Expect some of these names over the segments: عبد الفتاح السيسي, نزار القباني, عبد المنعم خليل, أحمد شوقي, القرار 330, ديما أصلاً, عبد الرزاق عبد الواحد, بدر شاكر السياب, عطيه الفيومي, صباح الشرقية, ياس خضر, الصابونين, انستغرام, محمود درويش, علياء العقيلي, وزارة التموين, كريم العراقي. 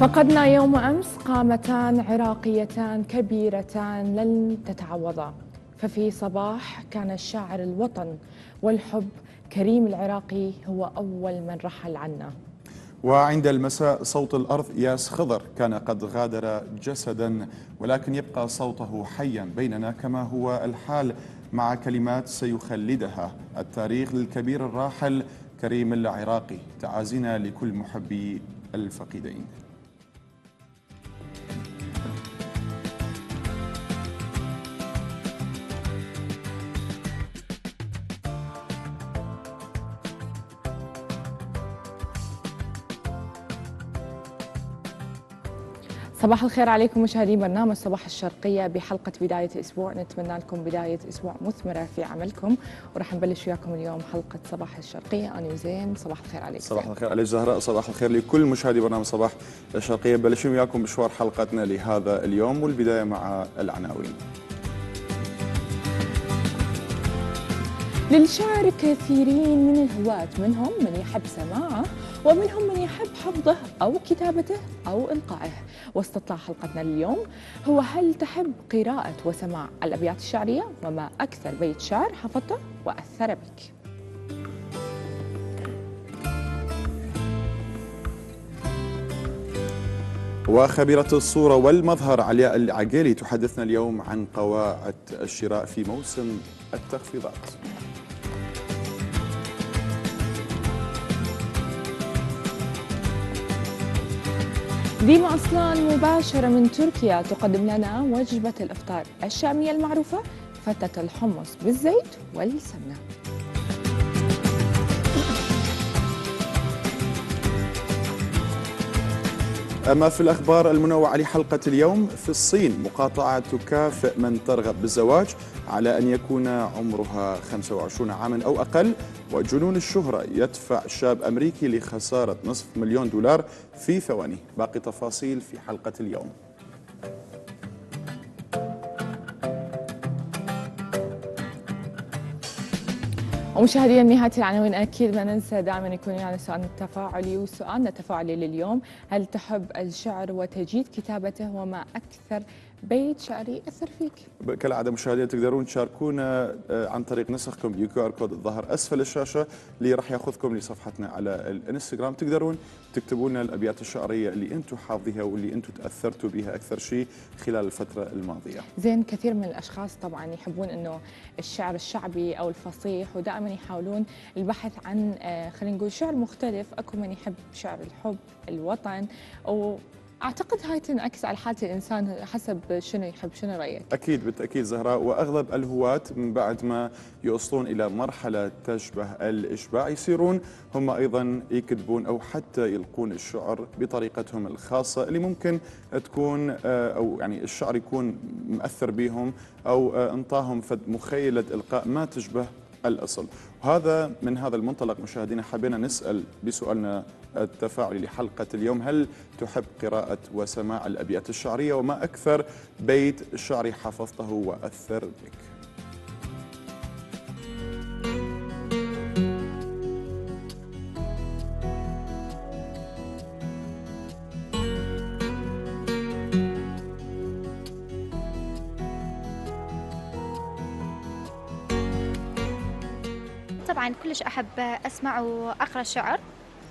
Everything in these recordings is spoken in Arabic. فقدنا يوم أمس قامتان عراقيتان كبيرتان لن تتعوضا. ففي صباح كان الشاعر الوطن والحب كريم العراقي هو أول من رحل عنا. وعند المساء صوت الأرض ياس خضر كان قد غادر جسدا، ولكن يبقى صوته حيا بيننا كما هو الحال، مع كلمات سيخلدها التاريخ للكبير الراحل كريم العراقي. تعازينا لكل محبي الفقيدين. صباح الخير عليكم مشاهدين برنامج صباح الشرقية بحلقة بداية الأسبوع. نتمنى لكم بداية أسبوع مثمرة في عملكم، وراح نبلش وياكم اليوم حلقة صباح الشرقية. أنا وزين، صباح الخير عليكم. صباح الخير عليك زهراء، صباح الخير لكل مشاهدي برنامج صباح الشرقية. بلشنا وياكم مشوار حلقتنا لهذا اليوم، والبداية مع العناوين. للشعر كثيرين من الهواة، منهم من يحب سماعه ومنهم من يحب حفظه أو كتابته أو إلقائه. واستطلاع حلقتنا اليوم هو: هل تحب قراءة وسماع الأبيات الشعرية؟ وما أكثر بيت شعر حفظته وأثر بك؟ وخبيرة الصورة والمظهر علياء العقيلي تحدثنا اليوم عن قواعد الشراء في موسم التخفيضات. ديما أصلاً مباشرة من تركيا تقدم لنا وجبة الإفطار الشامية المعروفة: فتة الحمص بالزيت والسمنة. أما في الأخبار المنوعة لحلقة اليوم: في الصين مقاطعة تكافئ من ترغب بالزواج على أن يكون عمرها 25 عاماً أو أقل، وجنون الشهرة يدفع شاب أمريكي لخسارة نصف مليون دولار في ثواني. باقي تفاصيل في حلقة اليوم. ومشاهدينا نهاية العناوين، أكيد ما ننسى دائما يكون يعني سؤالنا التفاعلي، وسؤالنا التفاعلي لليوم: هل تحب الشعر وتجيد كتابته؟ وما أكثر بيت شعري أثر فيك؟ كالعادة مشاهدينا تقدرون تشاركونا عن طريق نسخكم بالكيو آر كود الظاهر أسفل الشاشة، اللي راح ياخذكم لصفحتنا على الانستغرام. تقدرون تكتبون الأبيات الشعرية اللي أنتم حافظيها واللي أنتم تأثرتوا بها أكثر شيء خلال الفترة الماضية. زين، كثير من الأشخاص طبعا يحبون إنه الشعر الشعبي أو الفصيح، ودائما يحاولون البحث عن خلينا نقول شعر مختلف. أكو من يحب شعر الحب، الوطن، أعتقد هاي تنعكس على حالة الإنسان حسب شنو يحب. شنو رأيك؟ أكيد بالتأكيد زهراء، وأغلب الهواة من بعد ما يوصلون إلى مرحلة تشبه الإشباع يصيرون هم أيضا يكتبون أو حتى يلقون الشعر بطريقتهم الخاصة، اللي ممكن تكون أو يعني الشعر يكون مؤثر بهم أو انطاهم فد مخيلة إلقاء ما تشبه الأصل. وهذا من هذا المنطلق مشاهدينا حبينا نسأل بسؤالنا التفاعلي لحلقة اليوم: هل تحب قراءة وسماع الأبيات الشعرية؟ وما أكثر بيت شعري حفظته وأثر بك؟ كلش أحب أسمع وأقرأ الشعر،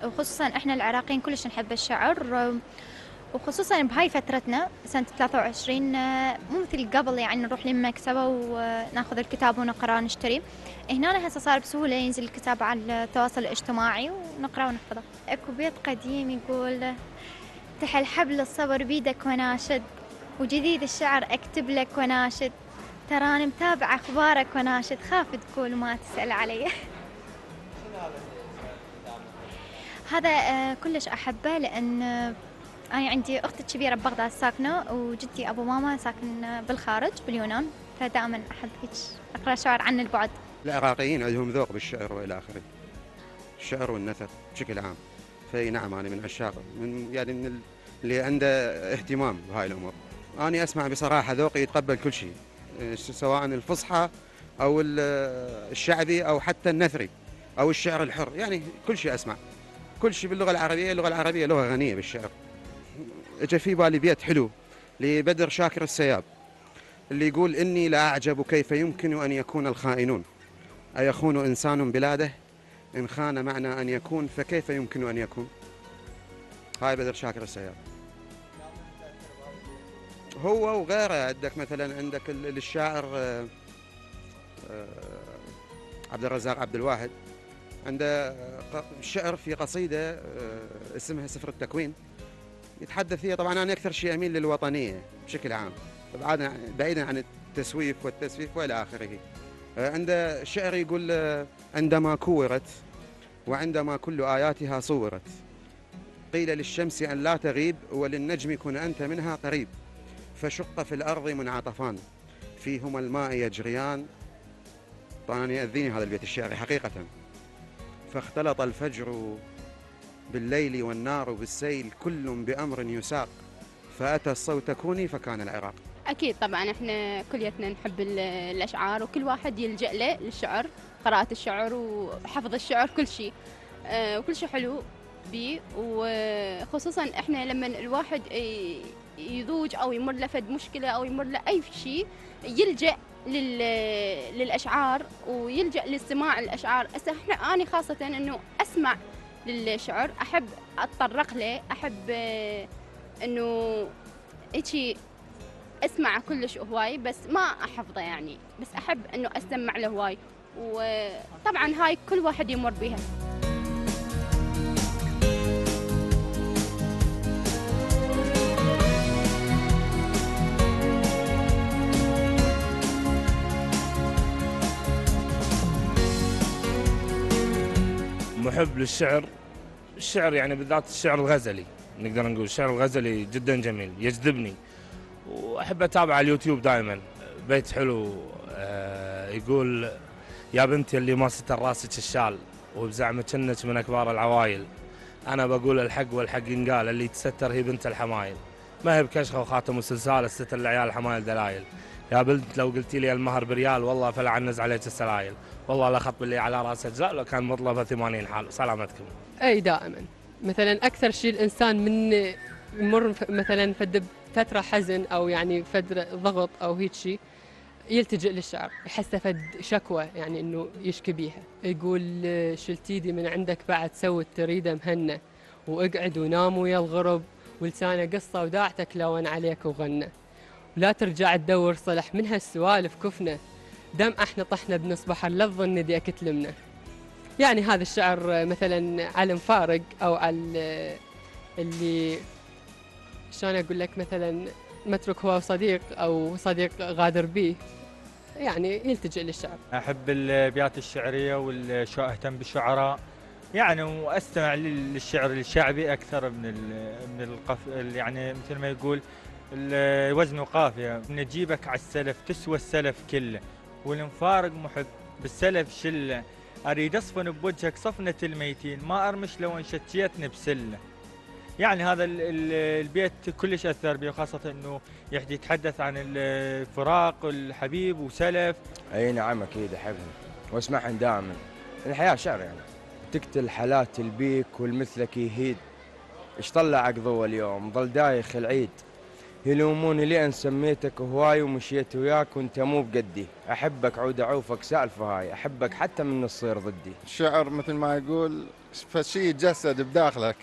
وخصوصاً إحنا العراقيين كلش نحب الشعر، وخصوصاً بهاي فترتنا سنة 23 مو مثل قبل، يعني نروح للمكتبة وناخذ الكتاب ونقرأ ونشتري. هنا هسه صار بسهولة ينزل الكتاب على التواصل الاجتماعي ونقرأ ونحفظه. اكو بيت قديم يقول: تحل حبل الصبر بيدك وناشد، وجديد الشعر أكتب لك وناشد، تراني متابعة أخبارك وناشد، خاف تقول ما تسأل علي. هذا كلش أحبه، لأن أنا عندي أختي كبيرة ببغداد ساكنة، وجدي أبو ماما ساكن بالخارج باليونان، فدائما أحب أقرأ شعر عن البعد. العراقيين عندهم ذوق بالشعر وإلى آخره، الشعر والنثر بشكل عام. فأي نعم، أنا من عشاق من اللي عنده اهتمام بهاي الأمور. أنا أسمع بصراحة، ذوقي يتقبل كل شيء، سواء الفصحى أو الشعبي أو حتى النثري أو الشعر الحر، يعني كل شيء أسمع، كل شيء باللغة العربية. اللغة العربية لغة غنية بالشعر، اجى في بالي بيت حلو لبدر شاكر السياب اللي يقول إني لا أعجب كيف يمكن أن يكون الخائنون أيخون إنسان بلاده إن خان معنى أن يكون فكيف يمكن أن يكون. هاي بدر شاكر السياب. هو وغيره عندك مثلا عندك الشاعر عبد الرزاق عبد الواحد عنده شعر في قصيدة اسمها سفر التكوين يتحدث فيها. طبعا أنا أكثر شيء أميل للوطنية بشكل عام بعيدا عن التسويف والتسفيف والى آخره. عنده شعر يقول عندما كورت وعندما كل آياتها صورت قيل للشمس أن لا تغيب وللنجم كن أنت منها قريب فشق في الأرض منعطفان فيهما الماء يجريان. طبعا يأذيني هذا البيت الشعري حقيقة. فاختلط الفجر بالليل والنار بالسيل كل بأمر يساق فأتى الصوت كوني فكان العراق. أكيد طبعا احنا كليتنا نحب الأشعار وكل واحد يلجأ له للشعر قراءة الشعر وحفظ الشعر كل شيء وكل شيء حلو بيه. وخصوصا احنا لما الواحد يذوج أو يمر له فد مشكلة أو يمر له أي شيء يلجأ للأشعار ويلجأ لاستماع الأشعار. احنا أنا خاصة أنه أسمع للشعر أحب أتطرق له أحب أنه هيك أسمع كلش هواي بس ما أحفظه يعني بس أحب أنه أستمع له هواي. وطبعا هاي كل واحد يمر بها. محب للشعر. الشعر يعني بالذات الشعر الغزلي نقدر نقول الشعر الغزلي جدا جميل يجذبني وأحب أتابع على اليوتيوب دائما. بيت حلو يقول يا بنتي اللي ما ستر راسك الشال وبزعمك انك من أكبار العوايل أنا بقول الحق والحق ينقال اللي تستر هي بنت الحمايل ما هي بكشخة وخاتم وسلسال استتر العيال حمايل دلايل يا بنت لو قلتي لي المهر بريال والله فلعنز عليك السلايل والله لا خط باللي على راسك جاء لو كان مطلبه 80 حال سلامتكم. أي دائما مثلا أكثر شيء الإنسان من يمر مثلا فترة حزن أو يعني فترة ضغط أو هيك شيء يلتجئ للشعر يحسه فد شكوى يعني إنه يشكي بيها يقول شلت ايدي من عندك بعد سوي تريده مهنة واقعد ونام ويا الغرب ولسانه قصة وداعتك لون عليك وغنى ولا ترجع تدور صلح من هالسوالف كفنا دم احنا طحنا بنص بحر لا تظن ديك تلمنا. يعني هذا الشعر مثلا على المفارق او على اللي شلون اقول لك مثلا مترك هو صديق او صديق غادر به يعني يلتجئ للشعر. احب الابيات الشعريه واهتم بالشعراء يعني واستمع للشعر الشعبي اكثر يعني مثل ما يقول الوزن وقافيه نجيبك على السلف تسوى السلف كله والمفارق محب بالسلف شله اريد اصفن بوجهك صفنه الميتين ما ارمش لو انشتيتني بسله. يعني هذا البيت كلش اثر بي وخاصه انه يتحدث عن الفراق والحبيب وسلف. اي نعم اكيد احبهم واسمعهم دائما. الحياه شعر يعني تقتل حالات البيك والمثلك يهيد ايش طلعك ضوى اليوم ضل دايخ العيد يلوموني لأن سميتك هواي ومشيت وياك وانت مو بقدي أحبك عود أعوفك سالفة هاي أحبك حتى من الصير ضدي. الشعر مثل ما يقول فشي يتجسد بداخلك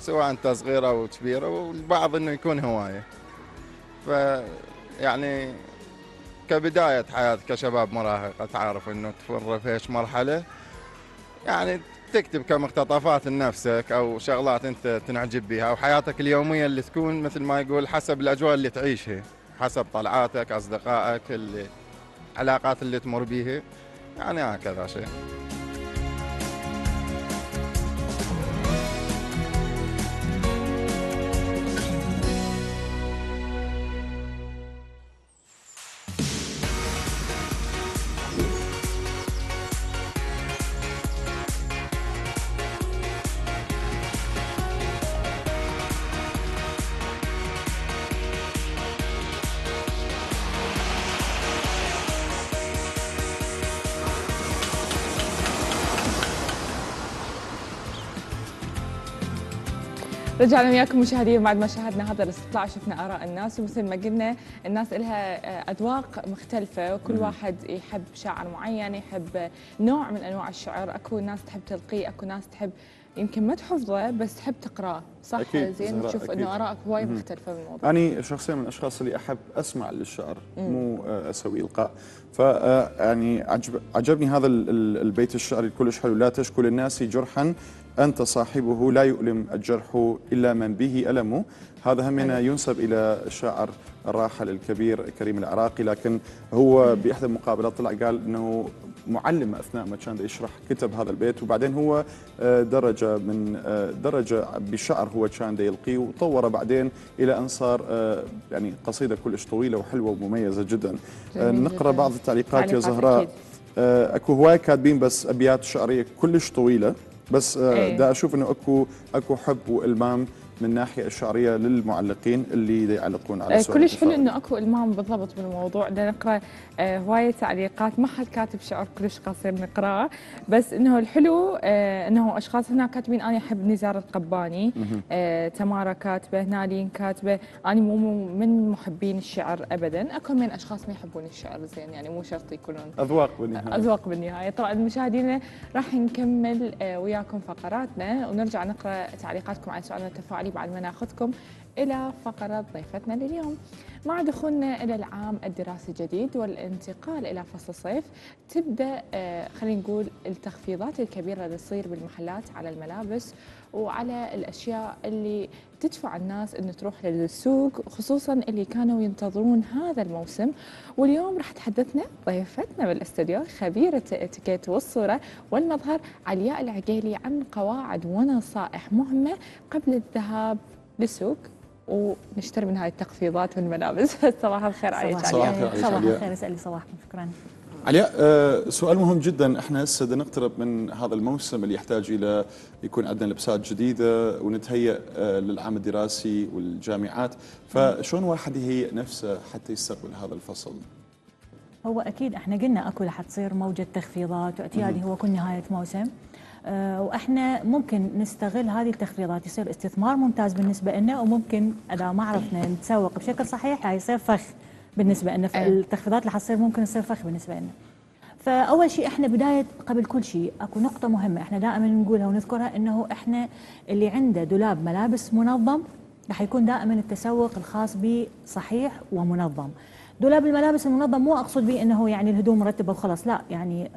سواء أنت صغيرة أو كبيرة والبعض أنه يكون هواية فيعني كبداية حياتك كشباب مراهق تعرف أنه تفر في ايش مرحلة يعني تكتب كمقتطفات لنفسك او شغلات انت تنعجب بها او حياتك اليوميه اللي تكون مثل ما يقول حسب الاجواء اللي تعيشها حسب طلعاتك اصدقائك العلاقات اللي تمر بيها يعني هكذا شيء. رجعنا وياكم مشاهدين بعد ما شاهدنا هذا الاستطلاع وشفنا آراء الناس، ومثل ما قلنا الناس لها أذواق مختلفة، وكل واحد يحب شاعر معين، يحب نوع من أنواع الشعر، أكو ناس تحب تلقيه، أكو ناس تحب يمكن ما تحفظه بس تحب تقراه، صح زين؟ تشوف أنه آراءك هواي مختلفة بالموضوع. أنا شخصيا من الأشخاص اللي أحب أسمع للشعر مو أسوي إلقاء، فيعني عجبني هذا البيت الشعري كلش حلو. لا تشكو للناس جرحا أنت صاحبه لا يؤلم الجرح إلا من به ألمه. هذا همنا ينسب إلى الشاعر الراحل الكبير كريم العراقي، لكن هو بإحدى المقابلات طلع قال أنه معلم أثناء ما كان يشرح كتب هذا البيت، وبعدين هو درجة بالشعر هو كان يلقيه وطوره بعدين إلى أن صار يعني قصيدة كلش طويلة وحلوة ومميزة جدا. نقرأ بعض التعليقات يا زهراء. أكو هواي كاتبين بس أبيات شعرية كلش طويلة، بس دا أشوف أنه أكو حب وإلمام من ناحية الشعرية للمعلقين اللي يعلقون على السؤال. كلش حلو أنه أكو إلمام بالضبط بالموضوع. نقرأ هواية تعليقات، ما حد كاتب شعر كلش قصير نقرأه، بس أنه الحلو أنه أشخاص هنا كاتبين. أنا أحب نزار القباني، تمارا كاتبة، نالين كاتبة. أنا مو من محبين الشعر أبدا، أكو من أشخاص ما يحبون الشعر، زين يعني مو شرط يكونون. أذواق بالنهاية، أذواق بالنهاية. طبعا مشاهدينا راح نكمل وياكم فقراتنا ونرجع نقرأ تعليقاتكم على سؤالنا التفاعلي بعد ما ناخذكم إلى فقرة ضيفتنا لليوم. مع دخولنا إلى العام الدراسي الجديد والانتقال إلى فصل الصيف، تبدأ خلينا نقول التخفيضات الكبيرة اللي تصير بالمحلات على الملابس وعلى الأشياء اللي تدفع الناس أن تروح للسوق، خصوصاً اللي كانوا ينتظرون هذا الموسم. واليوم راح تحدثنا ضيفتنا بالاستديو خبيرة الاتيكيت والصورة والمظهر علياء العقيلي عن قواعد ونصائح مهمة قبل الذهاب للسوق ونشتري من هاي التخفيضات والملابس. فصباح الخير عليك. صباح الخير، اسالي صباحكم. شكرا علياء. سؤال مهم جدا. احنا هسه بدنا نقترب من هذا الموسم اللي يحتاج الى يكون عندنا لبسات جديده ونتهيأ للعام الدراسي والجامعات، فشلون واحد يهيئ نفسه حتى يستقبل هذا الفصل؟ هو اكيد احنا قلنا اكو راح تصير موجه تخفيضات واعتيادي، هو كل نهايه موسم، واحنا ممكن نستغل هذه التخفيضات، يصير استثمار ممتاز بالنسبه لنا، وممكن اذا ما عرفنا نتسوق بشكل صحيح يصير فخ بالنسبه لنا، فالتخفيضات اللي حتصير ممكن تصير فخ بالنسبه لنا. فاول شيء احنا بدايه قبل كل شيء اكو نقطه مهمه احنا دائما نقولها ونذكرها، انه احنا اللي عنده دولاب ملابس منظم راح يكون دائما التسوق الخاص به صحيح ومنظم. دولاب الملابس المنظم مو اقصد به انه يعني الهدوم مرتبه وخلاص، لا يعني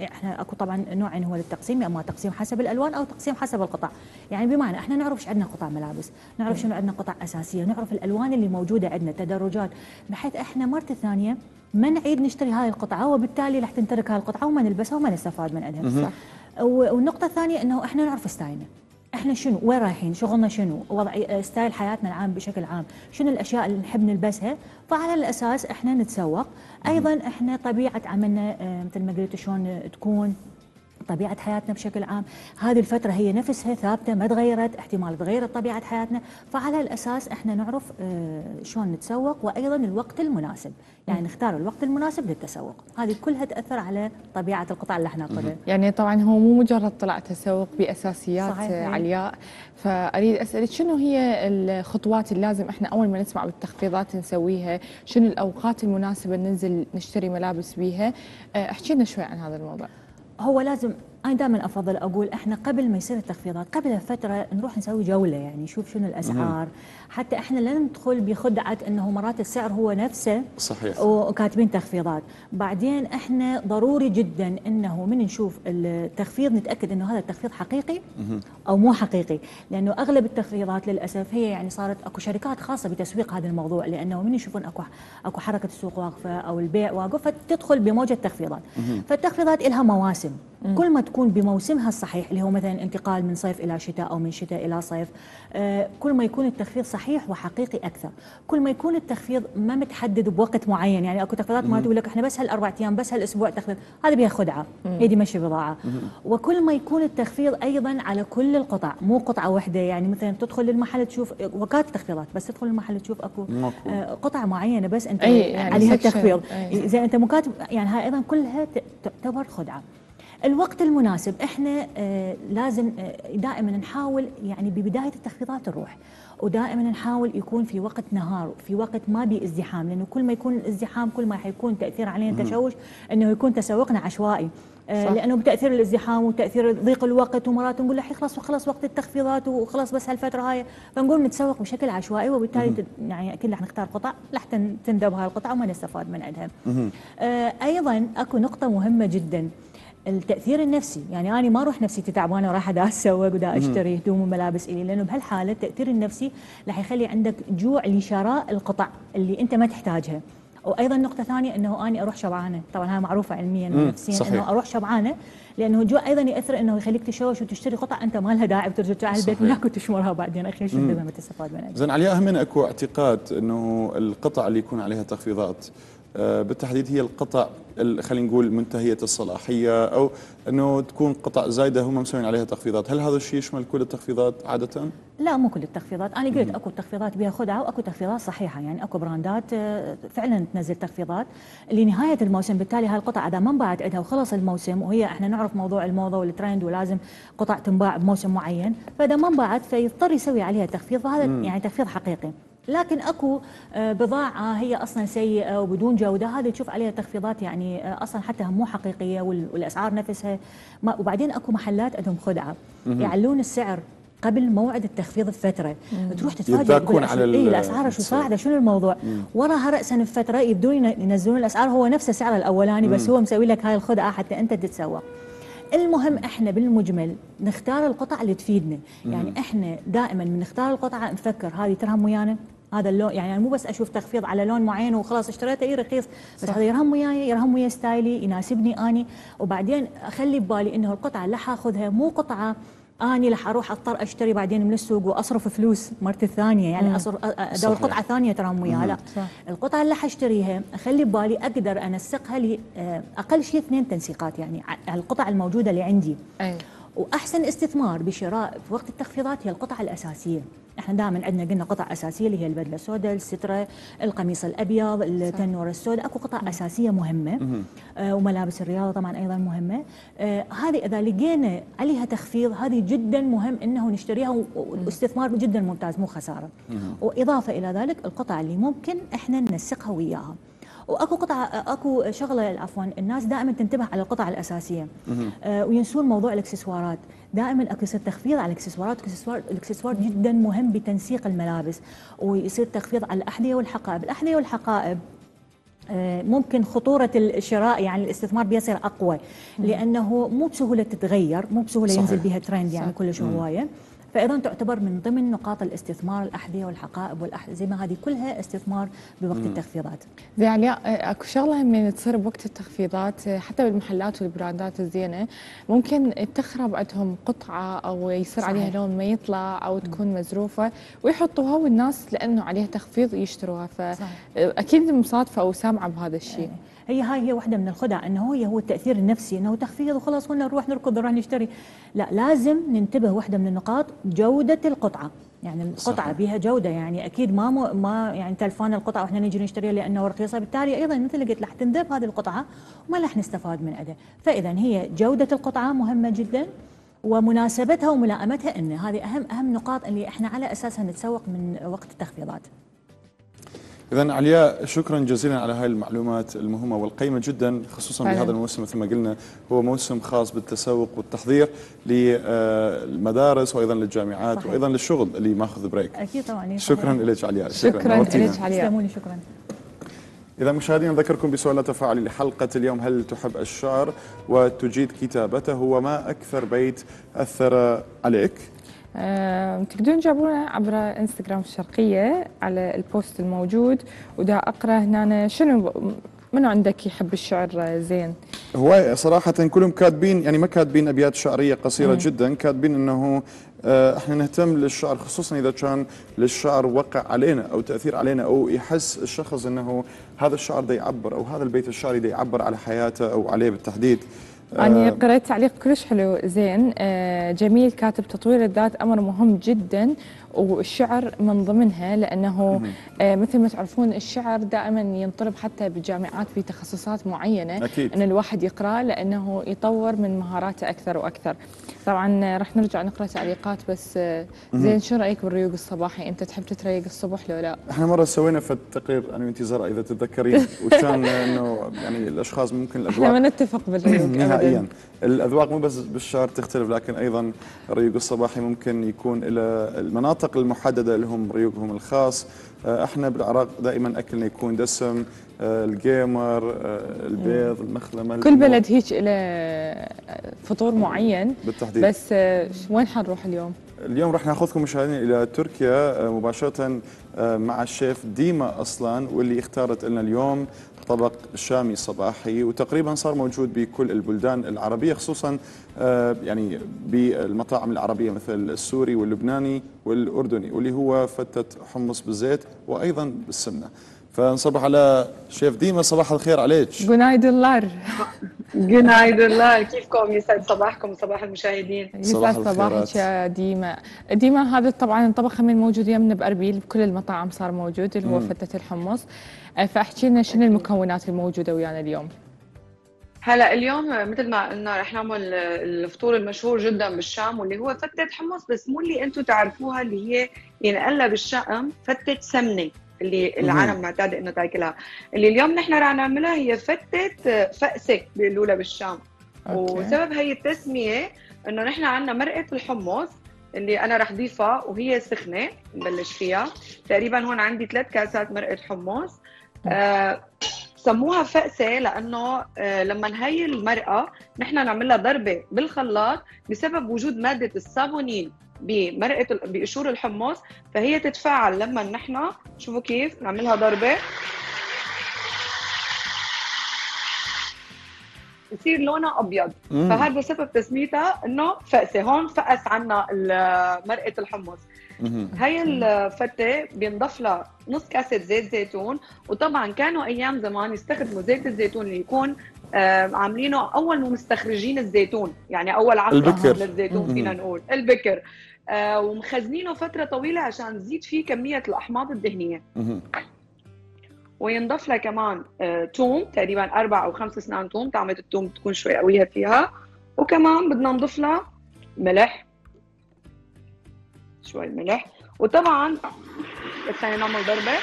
احنا اكو طبعا نوعين هو للتقسيم، اما تقسيم حسب الالوان او تقسيم حسب القطع، يعني بمعنى احنا نعرف ايش عندنا قطع ملابس، نعرف شنو عندنا قطع اساسيه، نعرف الالوان اللي موجوده عندنا، تدرجات، بحيث احنا مره ثانيه ما نعيد نشتري هاي القطعه، وبالتالي راح تنترك هاي القطعه وما نلبسها وما نستفاد من عندها. والنقطه الثانيه انه احنا نعرف ستايلنا، احنا شنو، وين رايحين، شغلنا شنو، وضع ستايل حياتنا العام بشكل عام، شنو الاشياء اللي نحب نلبسها، فعلى الاساس احنا نتسوق. ايضا احنا طبيعه عملنا مثل ما قلت شلون تكون طبيعه حياتنا بشكل عام، هذه الفتره هي نفسها ثابته ما تغيرت، احتمال تغيرت طبيعه حياتنا، فعلى الاساس احنا نعرف شلون نتسوق، وايضا الوقت المناسب، يعني نختار الوقت المناسب للتسوق، هذه كلها تاثر على طبيعه القطع اللي احنا ناخذها. يعني طبعا هو مو مجرد طلع تسوق باساسيات علياء، فاريد اسالك شنو هي الخطوات اللي لازم احنا اول ما نسمع بالتخفيضات نسويها، شنو الاوقات المناسبه ننزل نشتري ملابس بيها؟ احكي لنا شوي عن هذا الموضوع. هو لازم، أنا دائما أفضل أقول إحنا قبل ما يصير التخفيضات قبل فترة نروح نسوي جولة، يعني نشوف شنو الأسعار، حتى إحنا لا ندخل بخدعة إنه مرات السعر هو نفسه صحيح وكاتبين تخفيضات. بعدين إحنا ضروري جدا إنه من نشوف التخفيض نتأكد إنه هذا التخفيض حقيقي أو مو حقيقي، لأنه أغلب التخفيضات للأسف هي يعني صارت أكو شركات خاصة بتسويق هذا الموضوع، لأنه من يشوفون أكو حركة السوق واقفة أو البيع واقف فتدخل بموجة تخفيضات. فالتخفيضات إلها مواسم، كل ما تكون بموسمها الصحيح اللي هو مثلا انتقال من صيف إلى شتاء أو من شتاء إلى صيف، كل ما يكون التخفيض صحيح وحقيقي أكثر. كل ما يكون التخفيض ما متحدد بوقت معين، يعني أكو تخفيضات ما تقول لك إحنا بس هالأربع أيام بس هالأسبوع تخفيض، هذا بها خدعة، يدي مشي بضاعة. وكل ما يكون التخفيض أيضا على كل القطع، مو قطعة واحدة، يعني مثلا تدخل للمحل تشوف وكات تخفيضات، بس تدخل المحل تشوف أكو قطعة معينة بس أنت يعني عليها التخفيض، زي أنت مكاتب، يعني هاي أيضا كلها تعتبر خدعة. الوقت المناسب احنا لازم دائما نحاول يعني ببدايه التخفيضات نروح، ودائما نحاول يكون في وقت نهار، في وقت ما بي ازدحام، لانه كل ما يكون الازدحام كل ما حيكون تاثير علينا تشوش انه يكون تسوقنا عشوائي. صح. لانه بتاثير الازدحام وتاثير ضيق الوقت، ومرات نقول له خلاص وقت التخفيضات وخلاص بس هالفتره هاي، فنقول نتسوق بشكل عشوائي، وبالتالي يعني اكيد راح نختار قطع لحتى تندب هاي القطعه وما نستفاد من عندها. ايضا اكو نقطه مهمه جدا، التاثير النفسي. يعني انا ما اروح نفسيتي تعبانه ورايحه دا اسوق ودا اشتري هدوم وملابس الي، لانه بهالحاله التاثير النفسي راح يخلي عندك جوع لشراء القطع اللي انت ما تحتاجها. وايضا نقطه ثانيه انه انا اروح شبعانه، طبعا هاي معروفه علميا ونفسيا انه اروح شبعانه، لانه الجوع ايضا ياثر انه يخليك تشوش وتشتري قطع انت ما لها داعي، وترجع البيت وياك وتشمرها بعدين، اخي شو ما تستفاد منها. زين علياء، هم اكو اعتقاد انه القطع اللي يكون عليها تخفيضات بالتحديد هي القطع خلينا نقول منتهيه الصلاحيه، او انه تكون قطع زايده هم مسوين عليها تخفيضات، هل هذا الشيء يشمل كل التخفيضات عاده؟ لا، مو كل التخفيضات، انا قلت اكو تخفيضات بها خدعه واكو تخفيضات صحيحه، يعني اكو براندات فعلا تنزل تخفيضات لنهايه الموسم، بالتالي هاي القطع اذا ما انباعت عندها وخلص الموسم، وهي احنا نعرف موضوع الموضه والترند ولازم قطع تنباع بموسم معين، فاذا ما انباعت فيضطر يسوي عليها تخفيض، فهذا يعني تخفيض حقيقي. لكن اكو بضاعه هي اصلا سيئه وبدون جوده، هذه تشوف عليها تخفيضات يعني اصلا حتى مو حقيقيه، والاسعار نفسها. وبعدين اكو محلات عندهم خدعه، يعلون السعر قبل موعد التخفيض بفتره، تروح تتفاجئ تقول الاسعار شو صاعده، شنو الموضوع، وراها راسا بفتره يبدون ينزلون الاسعار، هو نفس السعر الاولاني بس هو مسوي لك هاي الخدعه حتى انت تتسوق. المهم احنا بالمجمل نختار القطع اللي تفيدنا، يعني احنا دائما من نختار القطعه نفكر هذه ترهم ويانا، هذا اللون، يعني مو بس اشوف تخفيض على لون معين وخلاص اشتريته اي رخيص، بس هذا يرهم وياي، يرهم ويا ستايلي، يناسبني اني، وبعدين اخلي ببالي انه القطعه اللي حاخذها مو قطعه اني راح اروح اضطر اشتري بعدين من السوق واصرف فلوس مرة الثانيه، يعني ادور قطعه ثانيه ترهم وياها، لا، القطعه اللي حاشتريها اخلي ببالي اقدر انسقها اقل شيء 2 تنسيقات، يعني على القطع الموجوده اللي عندي. واحسن استثمار بشراء في وقت التخفيضات هي القطع الاساسيه. احنا دائما عندنا قلنا قطع اساسيه اللي هي البدله السوداء، الستره، القميص الابيض، التنوره السوداء، اكو قطع اساسيه مهمه، وملابس الرياضه طبعا ايضا مهمه. هذه اذا لقينا عليها تخفيض هذه جدا مهم انه نشتريها، واستثمار جدا ممتاز، مو خساره. واضافه الى ذلك القطع اللي ممكن احنا ننسقها وياها. واكو شغله الناس دائما تنتبه على القطع الاساسيه وينسون موضوع الاكسسوارات، دائما اكو يصير تخفيض على الاكسسوارات، الاكسسوار جدا مهم بتنسيق الملابس، ويصير تخفيض على الاحذيه والحقائب، الاحذيه والحقائب ممكن خطورة الشراء يعني الاستثمار بيصير اقوى، لانه مو بسهوله تتغير، مو بسهوله ينزل بها ترند يعني كلش هوايه، فايضا تعتبر من ضمن نقاط الاستثمار، الاحذيه والحقائب والاحزمه هذه كلها استثمار بوقت التخفيضات. زين علياء، اكو شغله من تصير بوقت التخفيضات حتى بالمحلات والبراندات الزينه ممكن تخرب عندهم قطعه او يصير عليها لون ما يطلع او تكون مزروفه ويحطوها، والناس لانه عليها تخفيض يشتروها، فاكيد مصادفه او سامعه بهذا الشيء. هاي هي واحده من الخدع، انه هو التاثير النفسي انه تخفيض وخلاص كنا نروح نركض نروح نشتري، لا، لازم ننتبه. واحده من النقاط جودة القطعة، يعني القطعة بها جودة، يعني أكيد ما يعني تلفان القطعة وإحنا نجي نشتريها لأنه رخيصة، بالتالي أيضا مثل قلت راح تندب هذه القطعة وما راح نستفاد من عندها، فإذا هي جودة القطعة مهمة جدا، ومناسبتها وملائمتها، إن هذه أهم نقاط اللي إحنا على أساسها نتسوق من وقت التخفيضات. إذا علياء، شكرا جزيلا على هاي المعلومات المهمة والقيمة جدا، خصوصا بهذا الموسم مثل ما قلنا هو موسم خاص بالتسوق والتحضير للمدارس وأيضا للجامعات وأيضا للشغل اللي ماخذ بريك. أكيد طبعا. شكرا لك علياء. شكرا لك علياء. شكرا. إذا مشاهدينا، نذكركم بسؤالنا التفاعلي لحلقة اليوم، هل تحب الشعر وتجيد كتابته، وما أكثر بيت أثر عليك؟ تقدرون تجاوبونا عبر انستغرام الشرقية على البوست الموجود، ودا اقرا هنا شنو منو عندك يحب الشعر زين؟ هو صراحة كلهم كاتبين، يعني ما كاتبين ابيات شعرية قصيرة جدا، كاتبين انه احنا نهتم للشعر، خصوصا اذا كان للشعر وقع علينا او تاثير علينا، او يحس الشخص انه هذا الشعر دا يعبر، او هذا البيت الشعري دا يعبر على حياته او عليه بالتحديد. أنا قرأت تعليق كلش حلو زين جميل، كاتب تطوير الذات أمر مهم جدا، والشعر من ضمنها، لأنه مثل ما تعرفون الشعر دائما ينطلب حتى بالجامعات في تخصصات معينة أكيد. أن الواحد يقرأ لأنه يطور من مهاراته أكثر وأكثر. طبعا راح نرجع نقرأ تعليقات، بس زين شو رأيك بالريوق الصباحي؟ أنت تحب تتريق الصبح لو لا؟ احنا مرة سوينا في التقرير أنا وأنت زهراء إذا تتذكرين، وكان أنه يعني الأشخاص ممكن الأذواق احنا ما نتفق بالريوق نهائيا، الأذواق مو بس بالشعر تختلف، لكن أيضا الريوق الصباحي ممكن يكون إلى المناطق المحددة لهم ريوقهم الخاص. احنا بالعراق دائما اكلنا يكون دسم، الجيمر، البيض، المخلمه، كل بلد هيك له فطور معين بالتحديد. بس وين حنروح اليوم؟ اليوم راح ناخذكم مشاهدينا الى تركيا مباشره مع الشيف ديما أصلاً، واللي اختارت لنا اليوم طبق شامي صباحي، وتقريبا صار موجود بكل البلدان العربيه، خصوصا يعني بالمطاعم العربيه مثل السوري واللبناني والاردني، واللي هو فتة حمص بالزيت وايضا بالسمنه. فنصبح على شيف ديما، صباح الخير عليك. جنايد الله. جنايد الله، كيفكم؟ يسعد صباحكم وصباح المشاهدين. يسعد صباحك يا ديما. ديما هذا طبعا طبخ من موجود يمنا باربيل بكل المطاعم صار موجود اللي هو فتة الحمص، فاحكي لنا شنو المكونات الموجوده ويانا اليوم؟ هلا اليوم مثل ما قلنا رح نعمل الفطور المشهور جدا بالشام واللي هو فتة حمص، بس مو اللي انتم تعرفوها اللي هي ينقلها بالشام فتة سمنه اللي العالم معتاده انه تاكلها. اللي اليوم نحن رح نعملها هي فتة فأسك بيقولوا لها بالشام. أوكي. وسبب هي التسميه انه نحن عندنا مرقه الحمص اللي انا رح ضيفها وهي سخنه نبلش فيها، تقريبا هون عندي 3 كاسات مرقه حمص. سموها فأسة لأنه لما هي المرقة نحن نعملها ضربة بالخلاط بسبب وجود مادة الصابونين بمرقة بقشور الحمص، فهي تتفاعل لما نحن شوفوا كيف نعملها ضربة يصير لونها أبيض، فهذا سبب تسميتها إنه فأسة. هون فأس عنا مرقة الحمص. هاي الفتة بينضف لها نص كاسة زيت زيتون، وطبعا كانوا أيام زمان يستخدموا زيت الزيتون اللي يكون عاملينه أول مستخرجين الزيتون، يعني أول عصرة للزيتون فينا نقول البكر، ومخزنينه فترة طويلة عشان تزيد فيه كمية الأحماض الدهنية. وينضف لها كمان توم، تقريبا 4 أو 5 سنان توم، طعمة التوم تكون شوي قوية فيها، وكمان بدنا نضيف لها ملح، شوي ملح، وطبعا بس نعمل ضربة.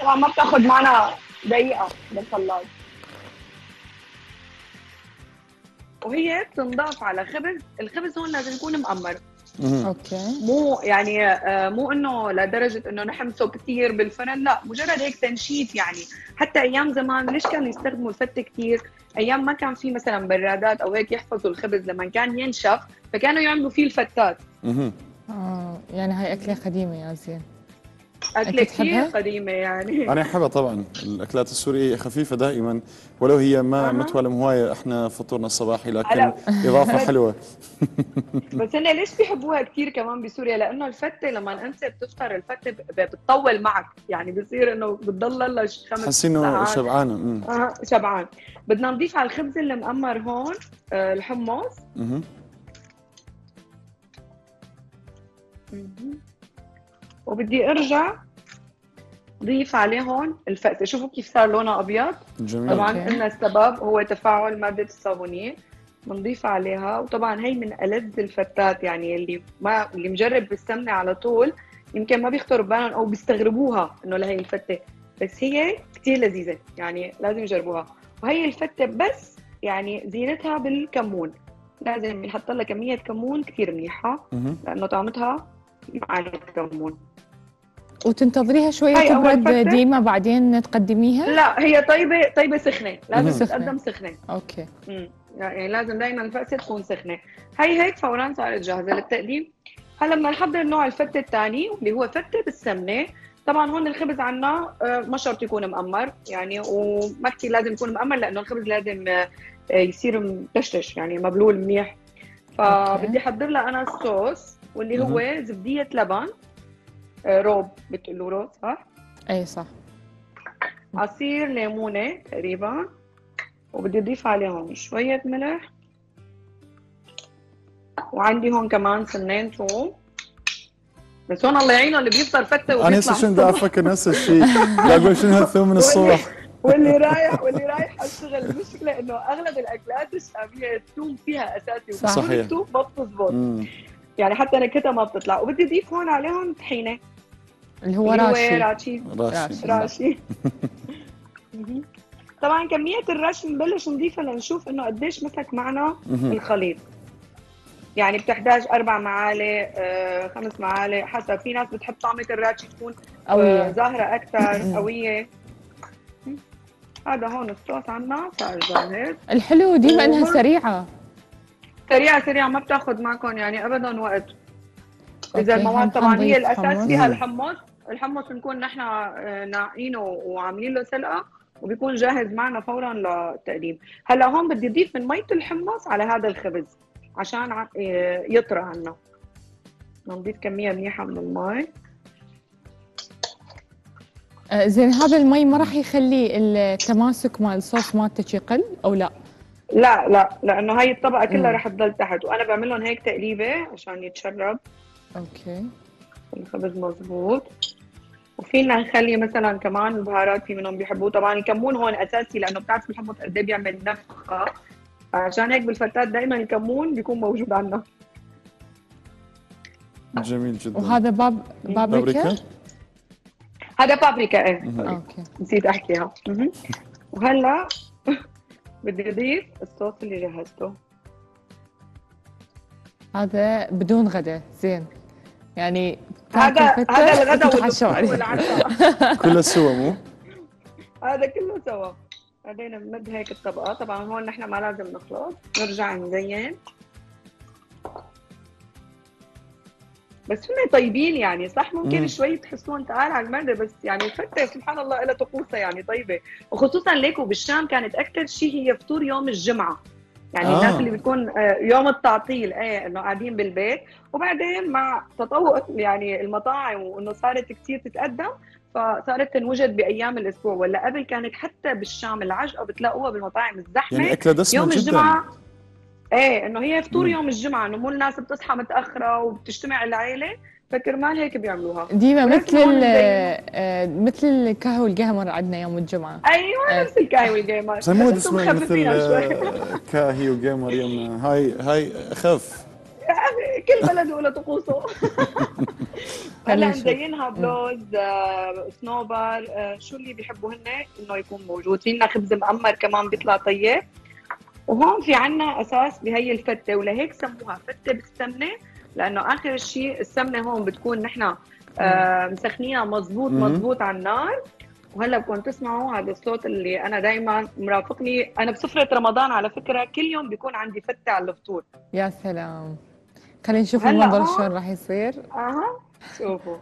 طبعا ما بتاخذ معنا دقيقة بالخلاط. وهي بتنضاف على خبز، الخبز هون لازم يكون مقمر. اوكي. مو يعني مو انه لدرجه انه نحمسه كثير بالفرن، لا مجرد هيك تنشيف يعني. حتى ايام زمان ليش كانوا يستخدموا الفتة كثير؟ ايام ما كان في مثلا برادات او هيك يحفظوا الخبز، لما كان ينشف فكانوا يعملوا فيه الفتات. يعني هاي اكله قديمه يا زين. اكله كثير قديمه يعني. انا احبها طبعا، الاكلات السوريه خفيفه دائما ولو هي ما متوالم هوايه احنا فطورنا الصباحي، لكن اضافه حلوه. بس هن ليش بيحبوها كثير كمان بسوريا؟ لانه الفته لما انت بتفطر الفته بتطول معك، يعني بصير انه بتضل لها 5 ساعات تحسي انه شبعانه. شبعان. بدنا نضيف على الخبز اللي مقمر هون الحمص. وبدي ارجع ضيف عليه هون الفأسة، شوفوا كيف صار لونها ابيض. جميل. طبعا قلنا السبب هو تفاعل مادة الصابونية، بنضيف عليها. وطبعا هي من ألذ الفتات، يعني اللي مجرب بالسمنة على طول يمكن ما بيخطروا ببالهم او بيستغربوها انه لهي الفتة، بس هي كثير لذيذة يعني لازم يجربوها. وهي الفتة بس يعني زينتها بالكمون، لازم ينحط لها كمية كمون كثير منيحة لأنه طعمتها مع الكمون. وتنتظريها شويه تبرد ديما بعدين تقدميها؟ لا هي طيبه طيبه سخنه، لازم تقدم سخنه. اوكي. يعني لازم دائما الفأسة تكون سخنه. هي هيك فورا صارت جاهزه للتقديم. هلا بدنا نحضر نوع الفتة الثاني اللي هو فتة بالسمنه. طبعا هون الخبز عندنا ما شرط يكون مقمر يعني، وما كثير لازم يكون مقمر لانه الخبز لازم يصير متشتش يعني مبلول منيح. فبدي احضر لها انا الصوص واللي هو زبديه لبن، روب بتقولوا روب صح؟ اي صح. عصير ليمونه تقريبا، وبدي اضيف عليهم شويه ملح وعندي هون كمان سنان ثوم. بس هون الله يعينه اللي بيفطر فتة وبيطلع. انا هسه شنو بدي افكر نفس الشيء، بدي اقول شنو هالثوم من الصبح. واللي رايح على الشغل، المشكله انه اغلب الاكلات الشعبيه الثوم فيها اساسي، وبعدين الثوم ما بتزبط، يعني حتى نكهتها ما بتطلع. وبدي اضيف هون عليهم طحينه اللي هو راشي. طبعا كميه الرش نبلش نضيفها لنشوف انه قديش مسك معنا الخليط، يعني بتحتاج 4 معالق 5 معالق حسب. في ناس بتحب طعمه الراشي تكون ظاهره اكثر قويه. هذا هون الصوص عنا صار جاهز. الحلو ديما انها سريعه، ما بتاخذ معكم يعني ابدا وقت. اذا المواد طبعا هي الاساس فيها الحمص بنكون نحن ناقعينه وعاملين له سلقه وبيكون جاهز معنا فورا للتقديم. هلا هون بدي اضيف من ميه الحمص على هذا الخبز عشان يطرى عنا. نضيف كميه منيحه من المي. زين هذا المي ما راح يخلي التماسك مال الصوص مالتك يقل او لا؟ لا لانه هاي الطبقه كلها راح تضل تحت، وانا بعمل لهم هيك تقليبه عشان يتشرب. اوكي. الخبز مضبوط. وفينا نخلي مثلا كمان البهارات، في منهم بيحبوه طبعا الكمون هون اساسي لانه بتعرف الحمص قد ايه بيعمل نفخه، عشان هيك بالفتات دائما الكمون بيكون موجود عندنا. جميل جدا. وهذا بابريكا؟ هذا بابريكا ايه. اوكي نسيت احكيها. وهلا بدي اضيف الصوص اللي جهزته. هذا بدون غدا. زين يعني هذا الغدا والعشاء كله سوا مو؟ هذا كله سوا. بعدين نمد هيك الطبقه، طبعا هون نحن ما لازم نخلط، نرجع نزين. بس هم طيبين يعني صح، ممكن شوي تحسون تقال على المعده، بس يعني الفته سبحان الله لها طقوسها يعني طيبه، وخصوصا ليكو بالشام كانت اكثر شيء هي فطور يوم الجمعه، يعني الناس اللي بتكون يوم التعطيل انه قاعدين بالبيت، وبعدين مع تطور يعني المطاعم وانه صارت كثير تتقدم فصارت تنوجد بايام الاسبوع، ولا قبل كانت حتى بالشام العجقه بتلاقوها بالمطاعم الزحمه يعني اكله دسمه يوم الجمعه جداً. ايه انه هي فطور يوم الجمعه، انه مو الناس بتصحى متاخره وبتجتمع العيله، فكرمال هيك بيعملوها ديما مثل الكهوه والقهمر عندنا يوم الجمعه. ايوه نفس الكهوه والقهمر، بس مو مثل كاهي وقهمر يوم هاي اخف. كل بلد وله طقوسه. هلا مزينها بلوز صنوبر، شو اللي بيحبوا هن انه يكون موجود. فينا خبز مقمر كمان بيطلع طيب. وهون في عنا اساس بهي الفته، ولهيك سموها فته بالسمنه، لانه اخر شيء السمنه هون بتكون نحن مسخنيها مضبوط على النار. وهلا بدكم تسمعوا هذا الصوت اللي انا دائما مرافقني، انا بسفره رمضان على فكره كل يوم بيكون عندي فته على الفطور. يا سلام، خلينا نشوف المنظر شلون راح يصير. شوفوا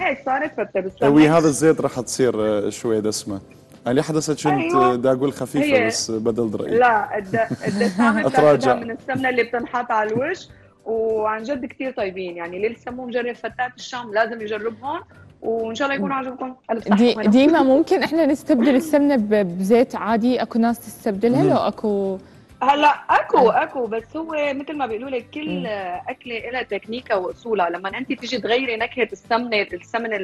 هيك صارت فته بالسمنه. وي هذا الزيت راح تصير شوي دسمه. اللي حدثت كنت بدي اقول خفيفه بس بدلت رايي. لا الدسامه بتاخذها من السمنه اللي بتنحط على الوش، وعن جد كثير طيبين، يعني اللي لسه مو مجرب فتات الشام لازم يجربهم، وان شاء الله يكونوا عجبكم. ديما ممكن احنا نستبدل السمنه بزيت عادي؟ اكو ناس تستبدلها لو اكو. هلا اكو بس هو مثل ما بيقولوا لك كل اكله لها تكنيكها واصولها، لما انت تيجي تغيري نكهه السمن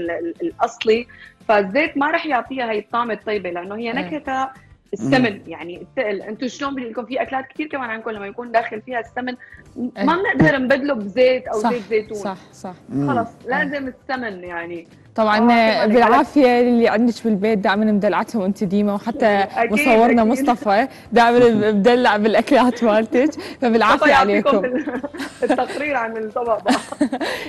الاصلي فالزيت ما راح يعطيها هي الطعمه الطيبه، لانه هي نكهتها السمن يعني الثقل. انتم شلون بدي لكم في اكلات كثير كمان عندكم لما يكون داخل فيها السمن ما بنقدر نبدله بزيت او زيت زيتون. صح خلص لازم السمن يعني. طبعا بالعافيه اللي عندك بالبيت دائما مدلعتهم انت ديما، وحتى مصورنا مصطفى دائما مدلع بالاكلات مالتك، فبالعافيه عليكم. التقرير عن الطبق.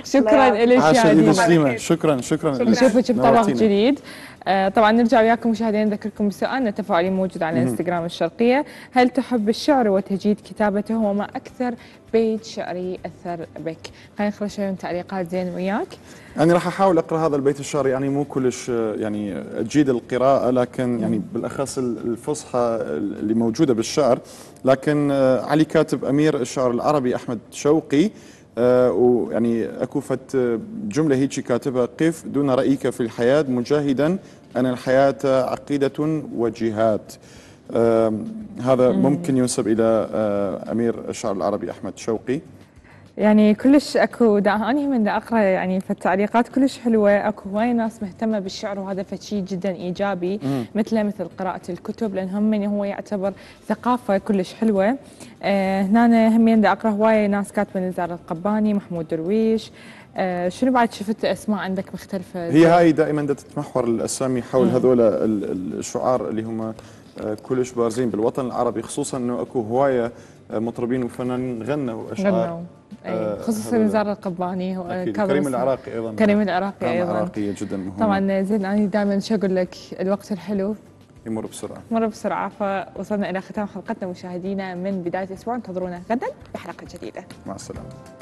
شكرا لك يا ديما. شكرا نشوفك بطبق جديد. طبعا نرجع وياكم مشاهدينا، نذكركم بسؤالنا التفاعلي موجود على انستغرام الشرقيه، هل تحب الشعر وتجيد كتابته وما اكثر بيت شعري اثر بك؟ خلينا نقرا شوي من تعليقات زين وياك. انا راح احاول اقرا هذا البيت الشعري، يعني مو كلش يعني اجيد القراءه، لكن يعني بالاخص الفصحى اللي موجوده بالشعر. لكن علي كاتب امير الشعر العربي احمد شوقي، ويعني اكوفت جمله هيك كاتبها: قف دون رايك في الحياه مجاهدا، انا الحياه عقيده وجهاد. هذا ممكن ينسب إلى أمير الشعر العربي أحمد شوقي. يعني كلش اكو دعاني من دا اقرا يعني في التعليقات كلش حلوه، اكو هواي ناس مهتمه بالشعر وهذا فشي جدا ايجابي مثل قراءه الكتب، لان هم من هو يعتبر ثقافه كلش حلوه. هنا هم دا اقرا هواي ناس كاتبه نزار القباني، محمود درويش. شنو بعد شفت اسماء عندك مختلفه؟ هي هاي دائما دا تتمحور الاسامي حول هذول الشعار اللي هم كلش بارزين بالوطن العربي، خصوصا انه اكو هوايه مطربين وفنانين غنوا اشعار، خصوصا نزار القباني وكريم العراقي ايضا. كريم العراقي ايضا عراقيه جدا مهمه. طبعا زين، انا دائما شو اقول لك، الوقت الحلو يمر بسرعه مر بسرعه. فوصلنا الى ختام حلقتنا مشاهدينا من بدايه الاسبوع، انتظرونا غدا بحلقه جديده. مع السلامه.